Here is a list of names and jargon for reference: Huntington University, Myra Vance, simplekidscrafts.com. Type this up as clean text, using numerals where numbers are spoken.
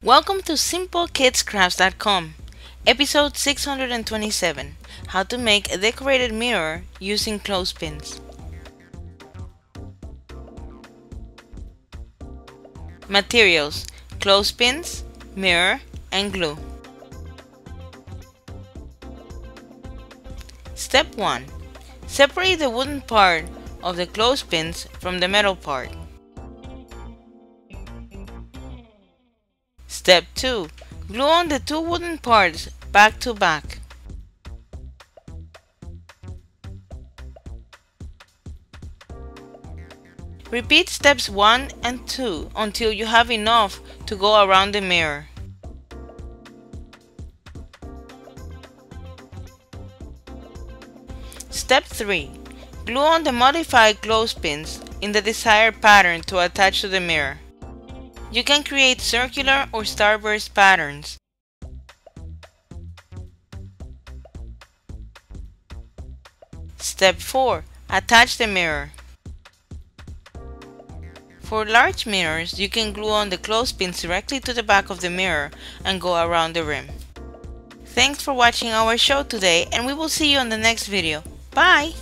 Welcome to simplekidscrafts.com, episode 627, how to make a decorated mirror using clothespins. Materials: clothespins, mirror, and glue. Step 1. Separate the wooden part of the clothespins from the metal part. Step 2. Glue on the two wooden parts back to back. Repeat steps 1 and 2 until you have enough to go around the mirror. Step 3. Glue on the modified clothespins in the desired pattern to attach to the mirror. You can create circular or starburst patterns. Step 4. Attach the mirror. For large mirrors, you can glue on the clothespins directly to the back of the mirror and go around the rim. Thanks for watching our show today, and we will see you on the next video. Bye!